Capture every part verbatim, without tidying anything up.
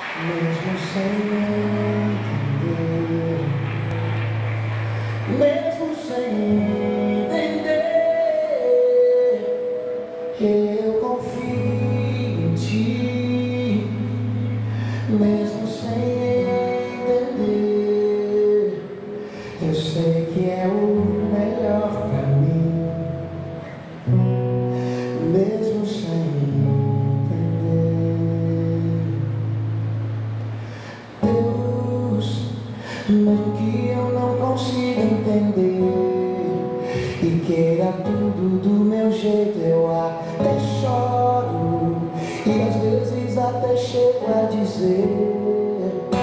mesmo sem entender, mesmo sem entender que eu confio em ti, mesmo sem entender, eu sei que é o melhor pra mim, mesmo sem mas que eu não consigo entender e queira tudo do meu jeito, eu até choro e às vezes até chego a dizer: por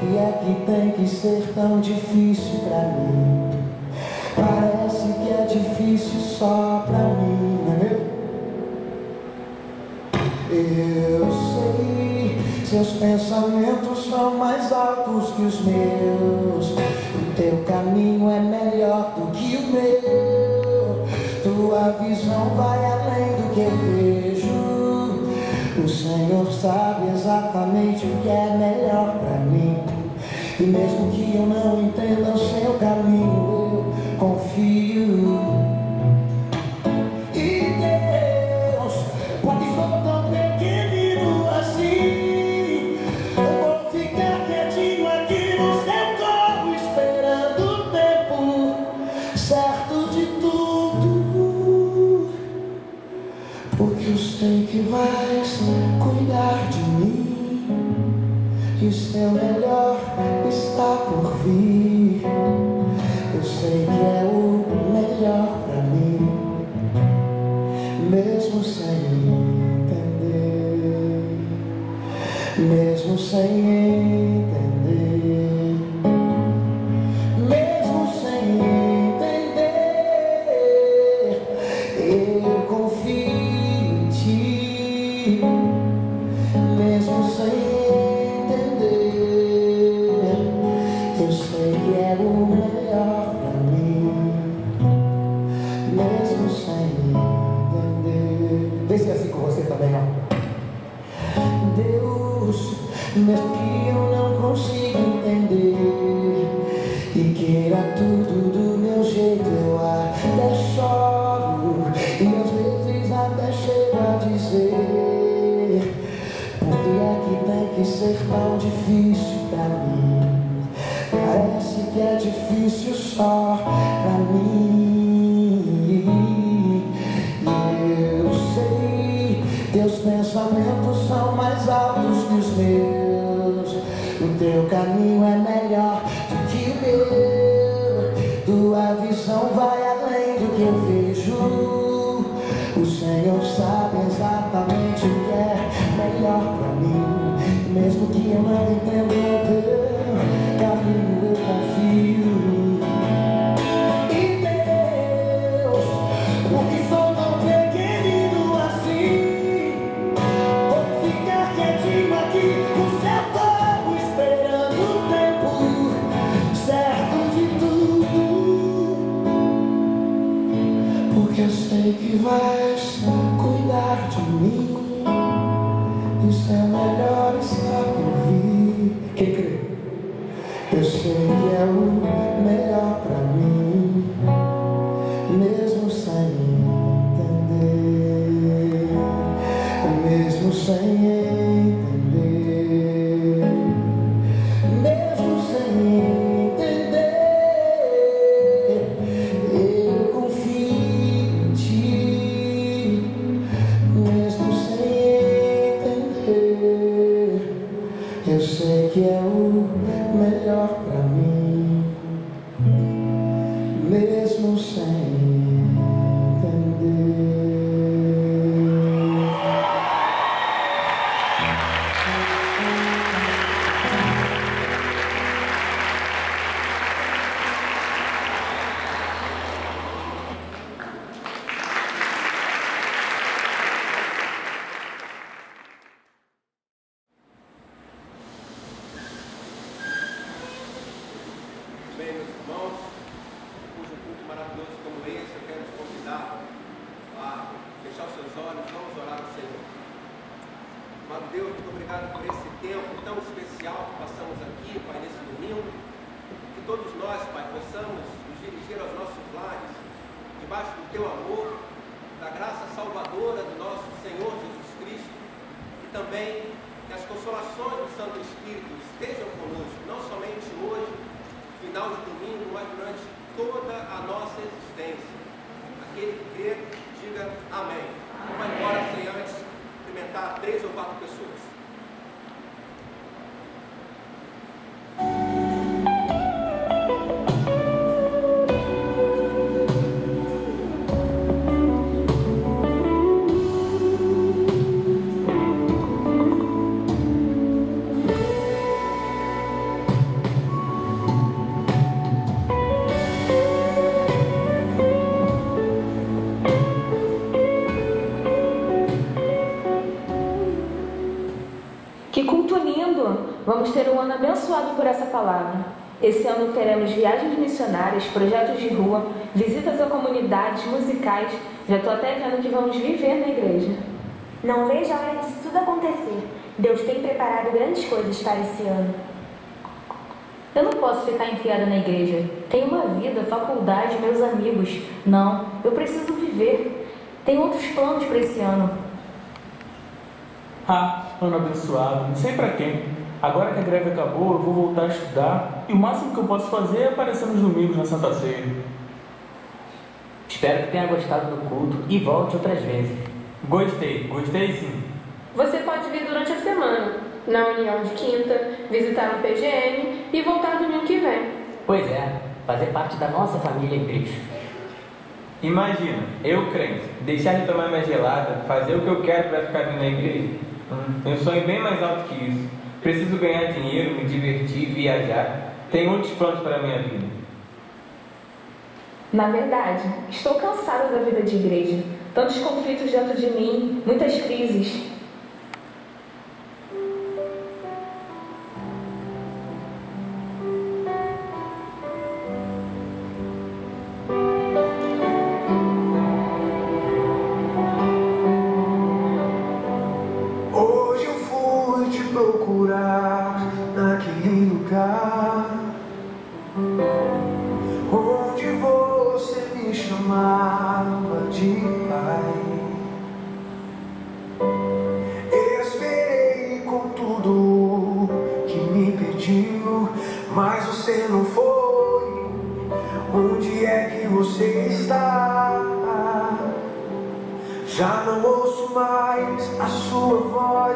que é que tem que ser tão difícil pra mim? Parece que é difícil só pra mim, não é mesmo? Eu sei, seus pensamentos são mais altos que os meus, o teu caminho é melhor do que o meu, tua visão vai além do que eu vejo. O Senhor sabe exatamente o que é melhor pra mim, e mesmo que eu não entenda o seu caminho, eu confio. Porque eu sei que vais cuidar de mim, que o seu melhor está por vir. Eu sei que é o melhor pra mim, mesmo sem entender, mesmo sem entender. Mesmo sem entender, eu sei que é o melhor pra mim, mesmo sem entender. Vê se é assim com você também, ó. Deus, mesmo que eu não consiga entender e queira tudo do meu jeito, eu até choro e às vezes até chego a dizer: que ser tão difícil pra mim, parece que é difícil só pra mim. E eu sei, teus pensamentos são mais altos que os meus, o teu caminho é melhor do que o meu, tua visão vai além do que eu vejo, o Senhor sabe exatamente o que é melhor pra mim. Mesmo que eu não entenda o teu caminho, eu confio. E Deus, porque sou tão pequenino assim, vou ficar quietinho aqui no seu corpo, esperando o tempo certo de tudo. Porque eu sei que vais cuidar de mim, o seu melhor está por vir. Quem crê? Eu sei que é o melhor pra mim, mesmo sem entender, mesmo sem entender, mesmo sem entender, eu confio em ti, mesmo sem entender. Eu sei que é o melhor pra mim, mesmo sem entender. Deus, muito obrigado por esse tempo tão especial que passamos aqui, Pai, nesse domingo. Que todos nós, Pai, possamos nos dirigir aos nossos lares, debaixo do Teu amor, da graça salvadora do nosso Senhor Jesus Cristo, e também que as consolações do Santo Espírito estejam conosco, não somente hoje, final de domingo, mas durante toda a nossa existência. Aquele que crê, diga amém. Não vai embora sem antes cumprimentar três ou quatro pessoas. Vamos ter um ano abençoado por essa palavra. Esse ano teremos viagens missionárias, projetos de rua, visitas a comunidades, musicais. Já estou até vendo que vamos viver na igreja. Não vejo a hora disso tudo acontecer. Deus tem preparado grandes coisas para esse ano. Eu não posso ficar enfiada na igreja. Tenho uma vida, faculdade, meus amigos. Não, eu preciso viver. Tenho outros planos para esse ano. Ah, ano abençoado. Não sei para quem. Agora que a greve acabou, eu vou voltar a estudar e o máximo que eu posso fazer é aparecer nos domingos na Santa Ceia. Espero que tenha gostado do culto e volte outras vezes. Gostei, gostei sim. Você pode vir durante a semana, na união de quinta, visitar o P G M e voltar domingo que vem. Pois é, fazer parte da nossa família em Cristo. Imagina, eu crente, deixar de tomar minha gelada, fazer o que eu quero para ficar vindo na igreja. Hum, eu sonho bem mais alto que isso. Preciso ganhar dinheiro, me divertir, viajar. Tenho muitos planos para a minha vida. Na verdade, estou cansada da vida de igreja. Tantos conflitos dentro de mim, muitas crises. Lá naquela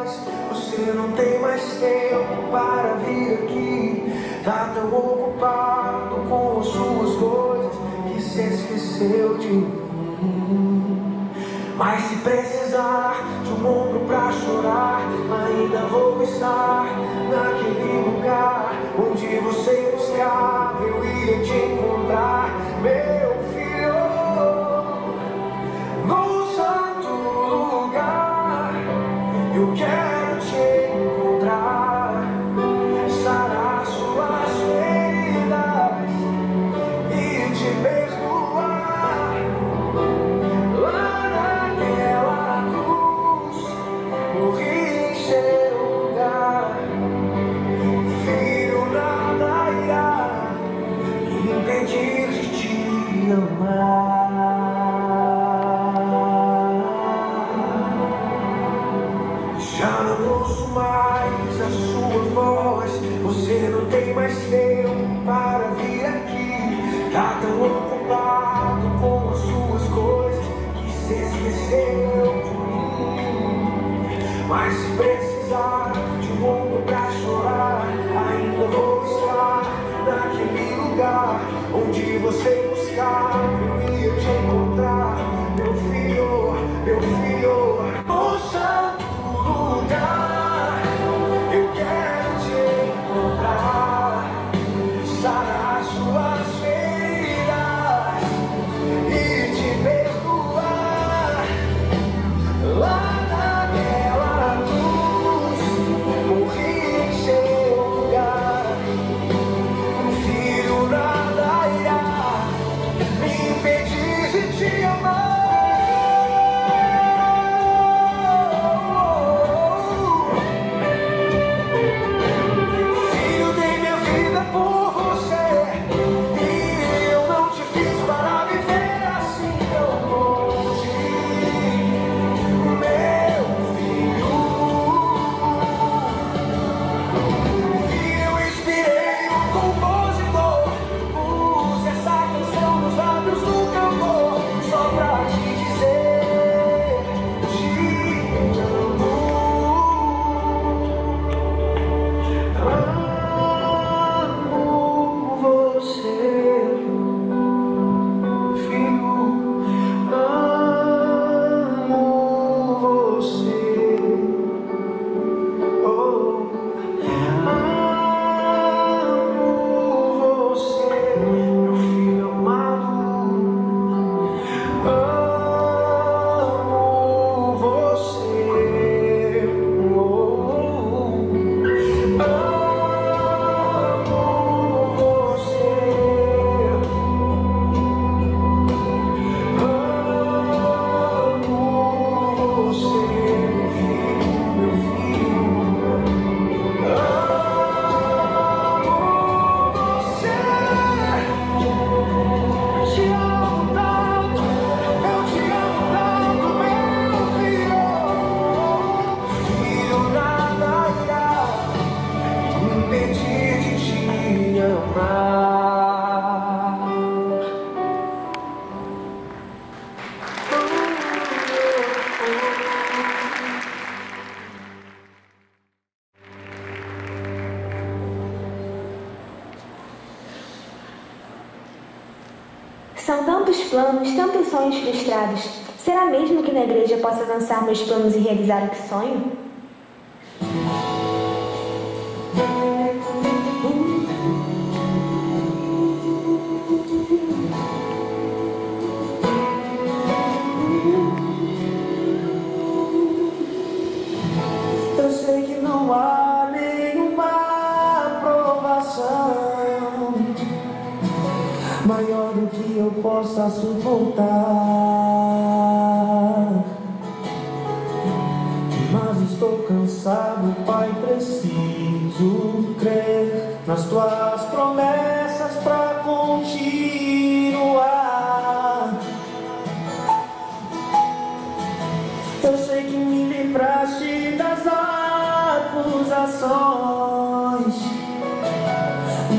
luz, São tantos planos, tantos sonhos frustrados. Será mesmo que na igreja posso avançar meus planos e realizar o que sonho? Eu sei que não há nenhuma aprovação maior do que eu possa suportar, mas estou cansado, Pai, preciso crer nas Tuas promessas pra continuar. Eu sei que me livraste das acusações,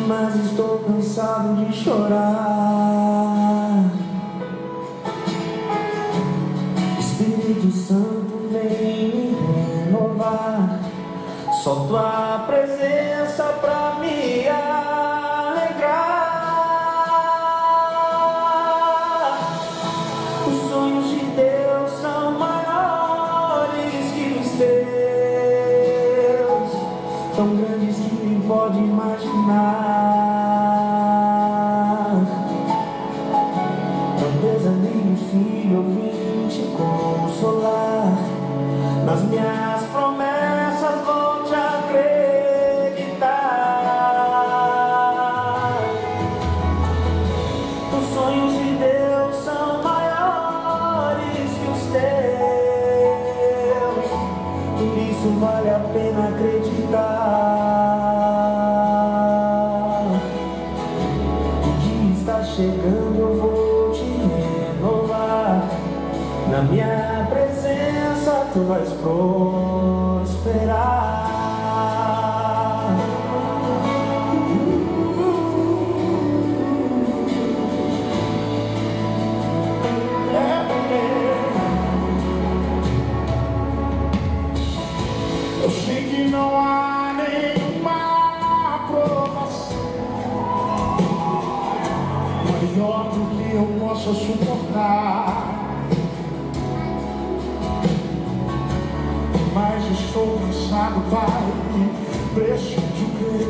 mas estou cansado de chorar. Espírito Santo, vem me renovar, só Tua presença pra me alegrar. Os sonhos de Deus são maiores que os teus, tão grandes que nem pode imaginar. Não desanime, filho, eu vim te consolar. Nas minhas promessas vou te acreditar. Os sonhos de Deus são maiores que os teus, por isso vale a pena acreditar. Chegando, eu vou te renovar. Na minha presença tu vais prosperar. Eu sei que não há nenhuma aprovação maior do que eu possa suportar, mas estou cansado, Pai, preciso crer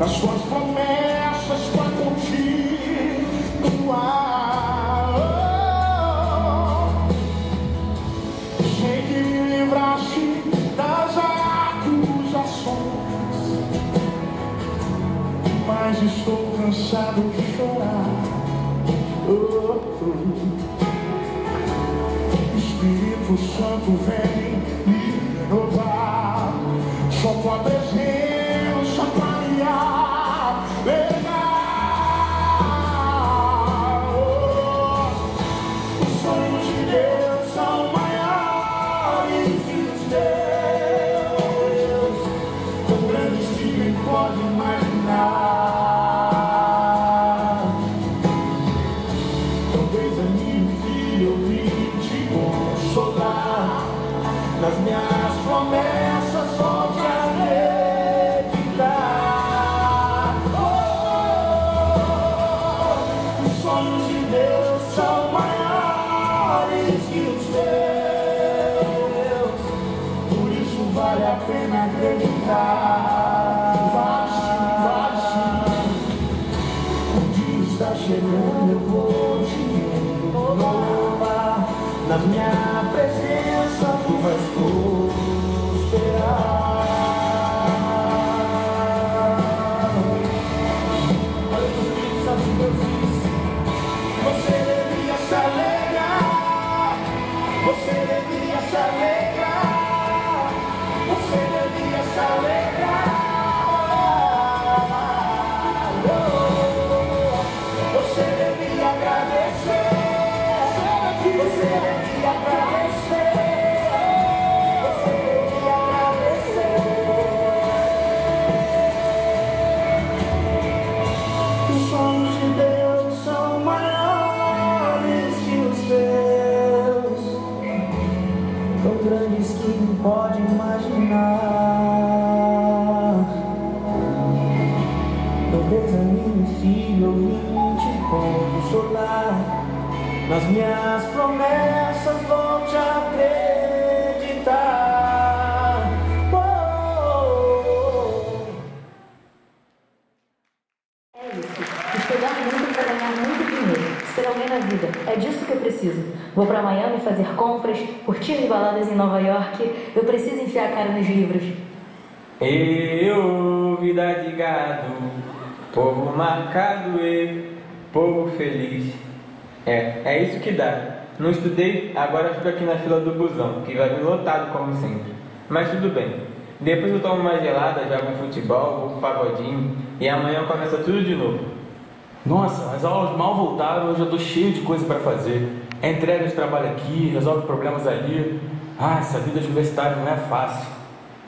nas Suas promessas pra continuar. Oh, sei que me livraste das acusações, mas estou cansado de chorar. Oh, oh. Espírito Santo, vem me renovar, só Tua presença pra me alegrar. Oh, os sonhos de Deus são maiores que os teus, tão grandes que nem pode imaginar. Nas minhas promessas vou te acreditar. Oh, os sonhos de Deus são maiores que os teus, por isso vale a pena acreditar. Vai, vai, o dia está chegando, eu vou te louvar. Na minha presença tu vais prosperar. Olha o que o Espírito Santo de Deus diz: você devia se alegrar, você devia se alegrar, você devia se alegrar, oh, você devia consolar, nas minhas promessas vou te acreditar. Vida. É disso que eu preciso. Vou pra Miami fazer compras, curtir as baladas em Nova York. Eu preciso enfiar a cara nos livros. Eu, vida de gado, povo marcado e povo feliz. É, é isso que dá. Não estudei, agora fico aqui na fila do busão, que vai vir lotado como sempre. Mas tudo bem. Depois eu tomo uma gelada, jogo um futebol, vou pro pagodinho e amanhã começa tudo de novo. Nossa, as aulas mal voltaram, hoje eu tô cheio de coisa para fazer. É entrega de trabalho aqui, resolve problemas ali. Ah, essa vida de universitário não é fácil.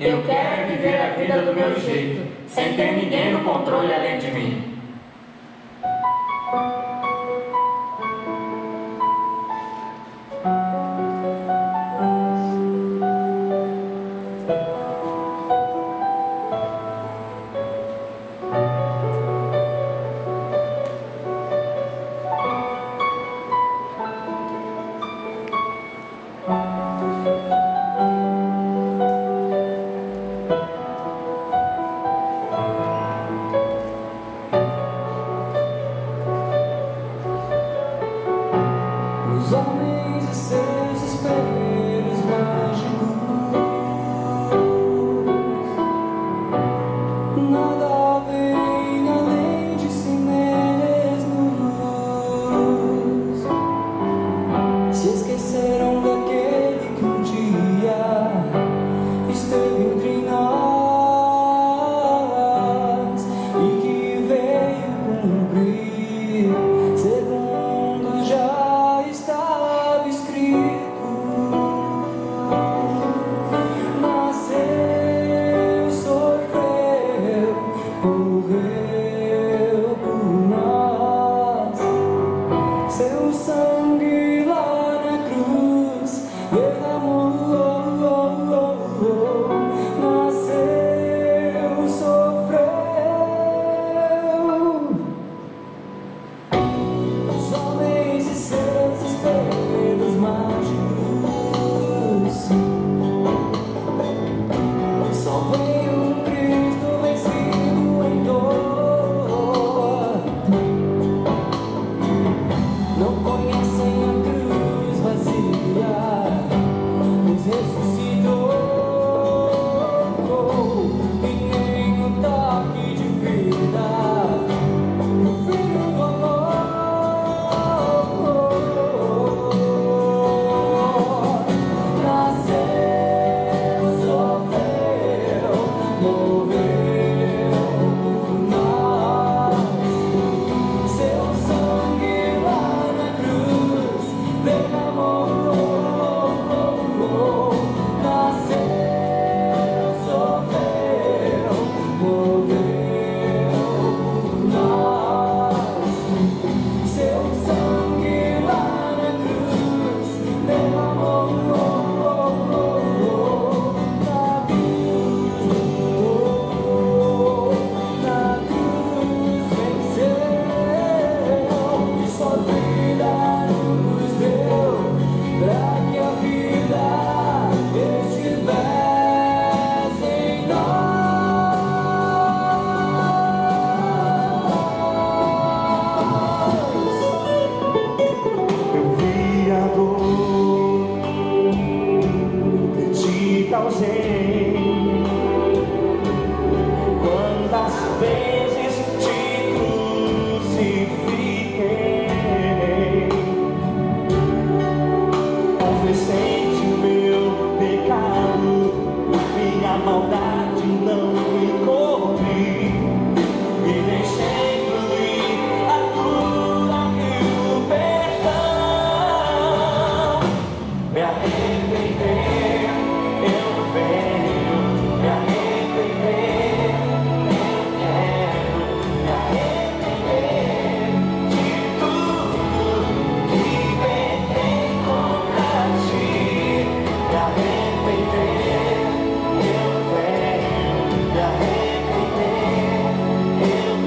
Eu quero viver a vida do meu jeito, sem ter ninguém no controle além de mim.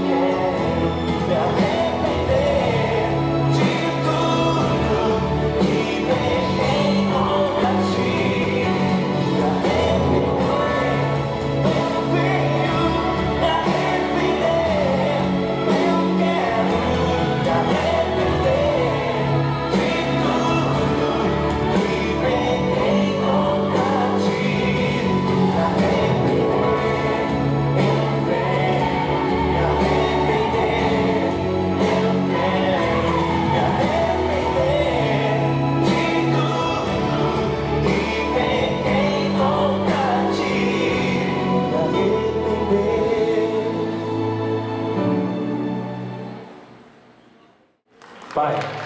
Yeah.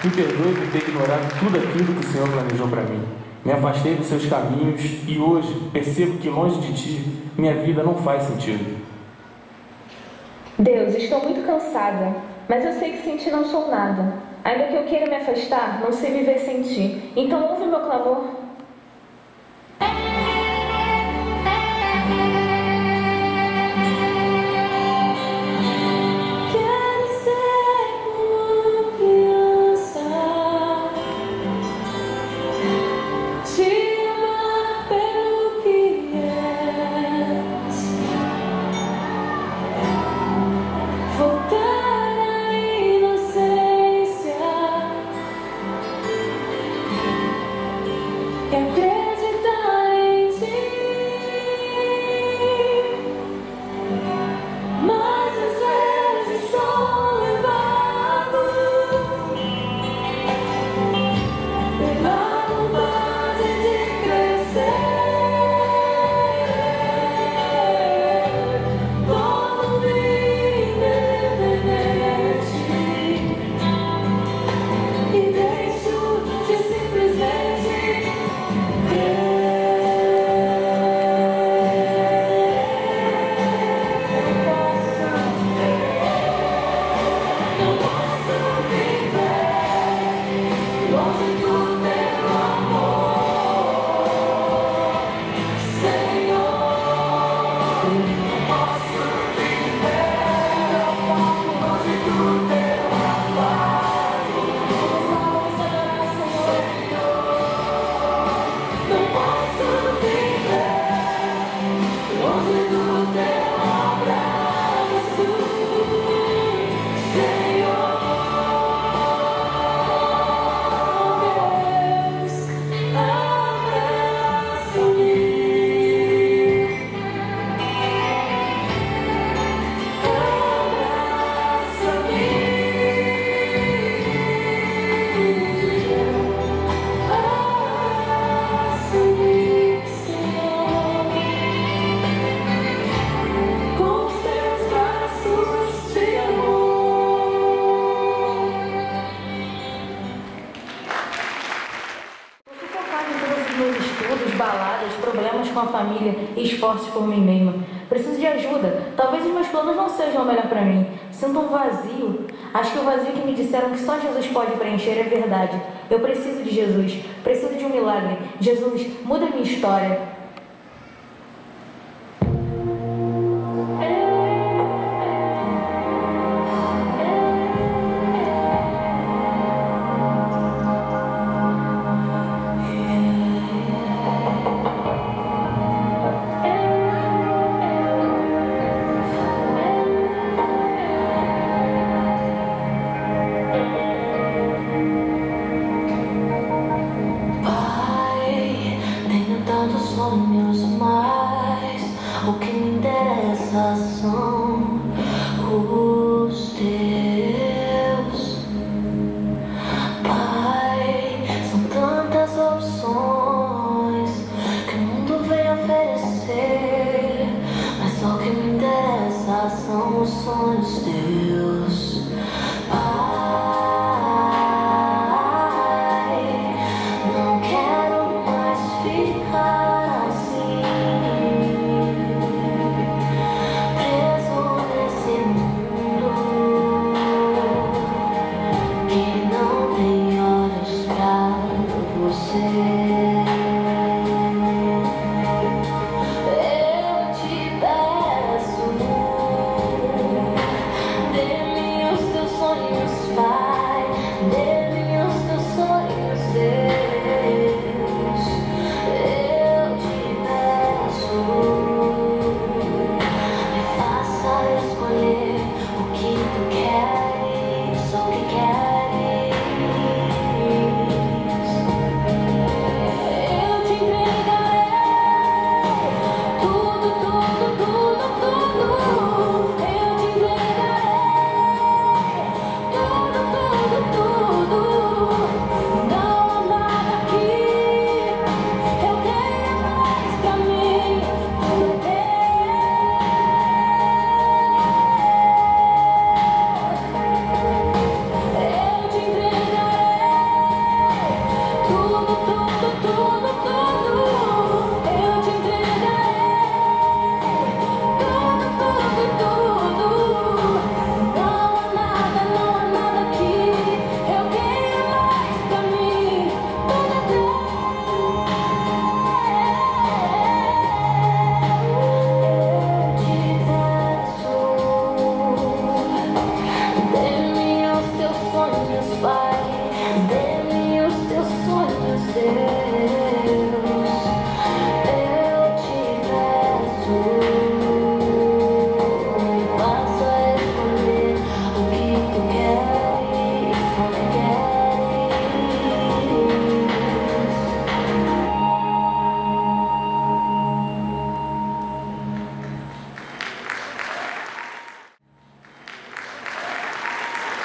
Me perdoe por ter ignorado tudo aquilo que o Senhor planejou para mim. Me afastei dos seus caminhos e hoje percebo que longe de ti minha vida não faz sentido. Deus, estou muito cansada, mas eu sei que sem ti não sou nada. Ainda que eu queira me afastar, não sei viver sem ti. Então ouve o meu clamor. Esforço por mim mesma. Preciso de ajuda. Talvez os meus planos não sejam o melhor para mim. Sinto um vazio. Acho que o vazio que me disseram que só Jesus pode preencher é verdade. Eu preciso de Jesus. Preciso de um milagre. Jesus, muda minha história. There's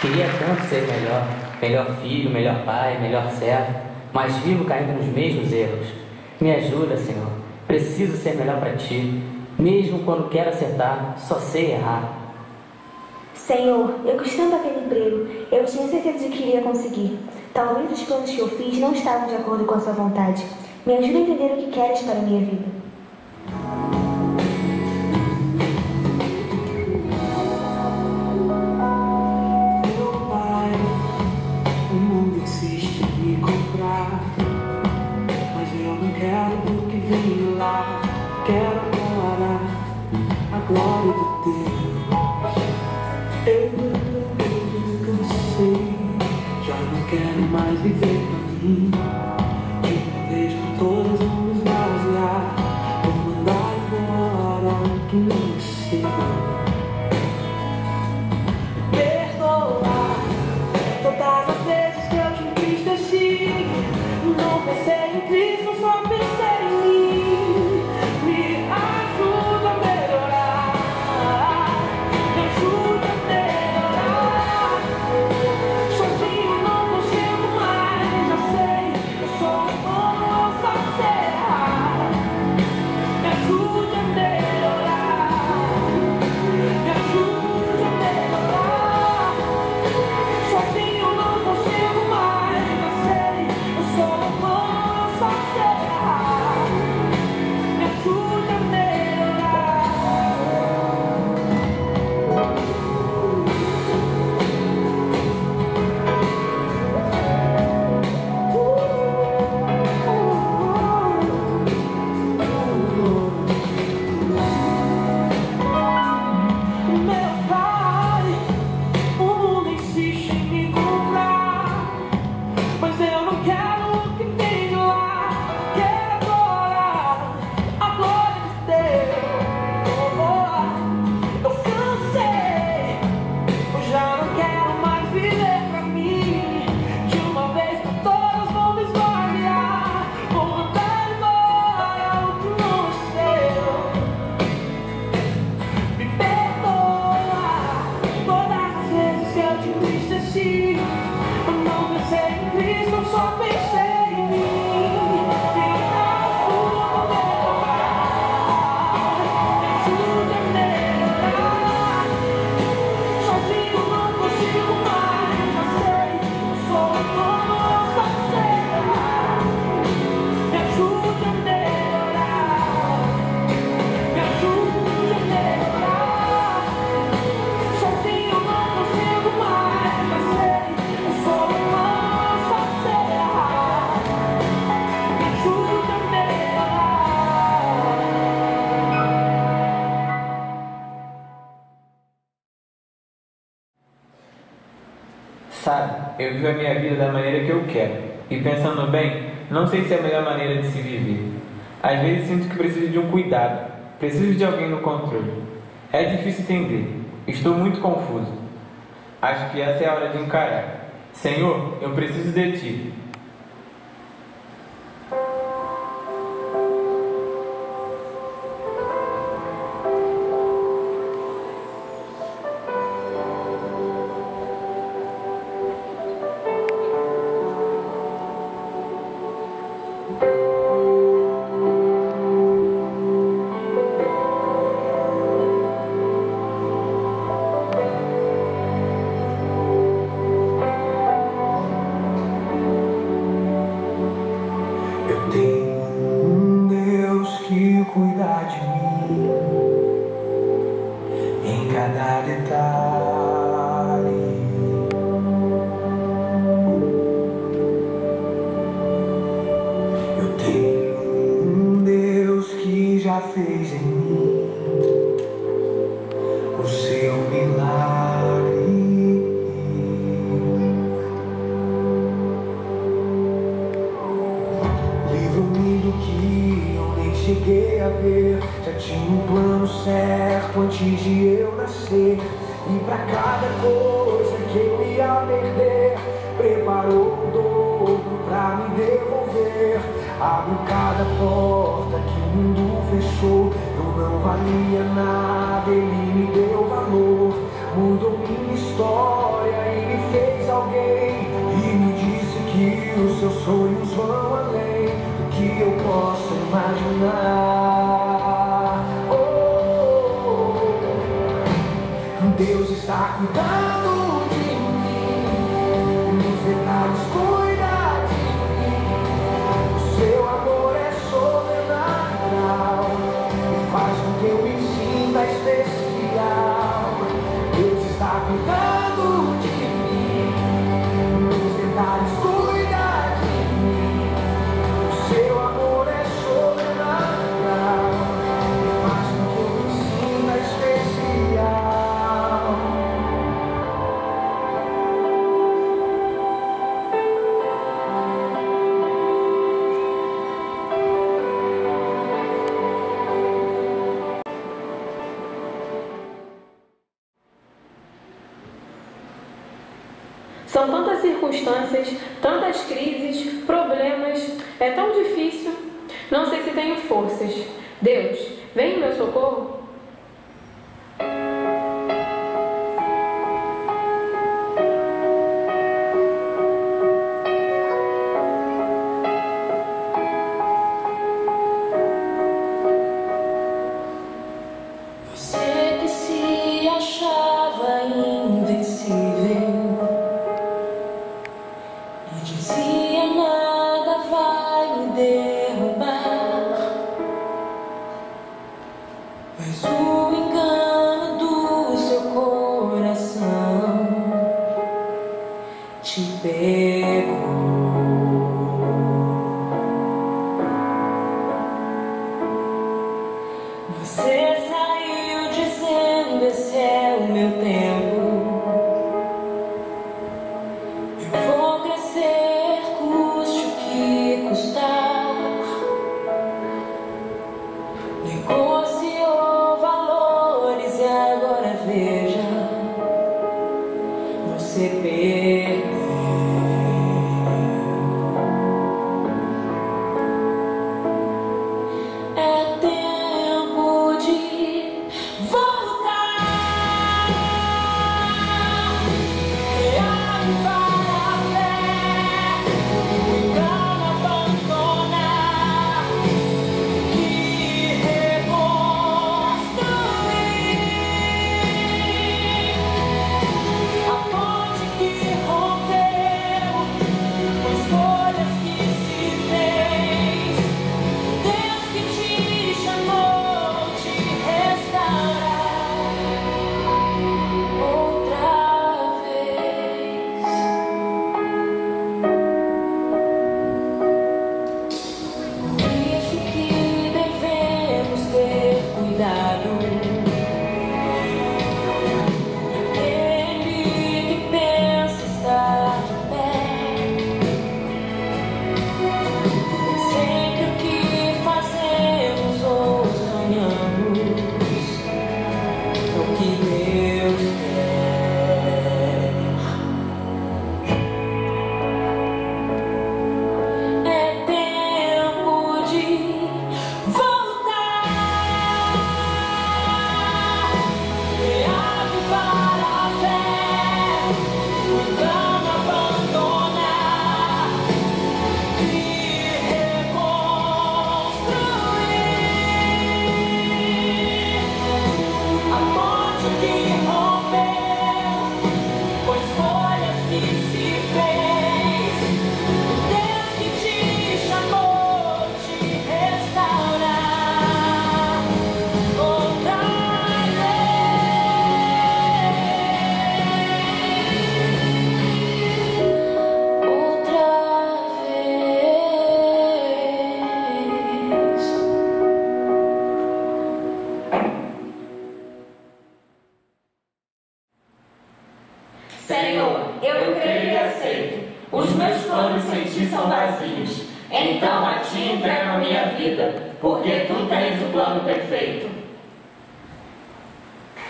Queria tanto ser melhor, melhor filho, melhor pai, melhor servo, mas vivo caindo nos mesmos erros. Me ajuda, Senhor. Preciso ser melhor para Ti. Mesmo quando quero acertar, só sei errar. Senhor, eu custando aquele emprego, eu tinha certeza de que iria conseguir. Talvez os planos que eu fiz não estavam de acordo com a Sua vontade. Me ajuda a entender o que queres para a minha vida. Quero parar a glória de Deus. Eu cansei, já não quero mais viver pra mim. De uma vez por todas vamos vaziar. Vou mandar embora o que não sei. Perdoar todas as vezes que eu te quis descer. Não pensei em Cristo, só pensei em mim. Eu vivo a minha vida da maneira que eu quero, e pensando bem, não sei se é a melhor maneira de se viver. Às vezes sinto que preciso de um cuidado, preciso de alguém no controle. É difícil entender, estou muito confuso. Acho que essa é a hora de encarar. Senhor, eu preciso de Ti. Mudou minha história e me imaginar. Oh, Deus está cuidando de mim, nos detalhes cuida de mim. O seu amor é sobrenatural e faz com que eu me sinta especial. Deus está cuidando de mim, nos detalhes cuida de mim. São tantas circunstâncias, tantas crises, problemas, é tão difícil, não sei se tenho forças. Deus, vem em meu socorro?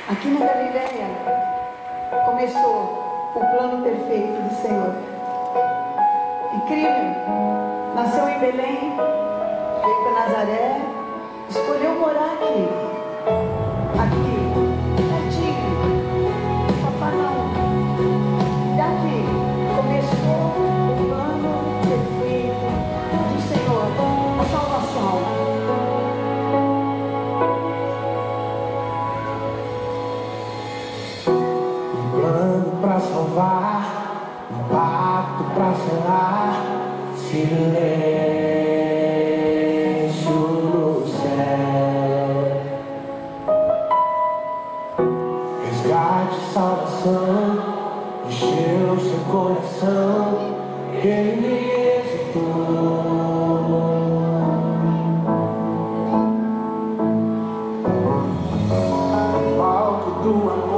Aqui na Galileia começou o plano perfeito do Senhor. Incrível! Nasceu em Belém, veio para Nazaré, escolheu morar aqui. Aqui, pertinho, do Cafarnaum. Daqui começou o plano perfeito do Senhor, a salvação. provar, não bato pra falar. Silêncio no céu, resgate e salvação encheu seu coração. Ele me exultou. Do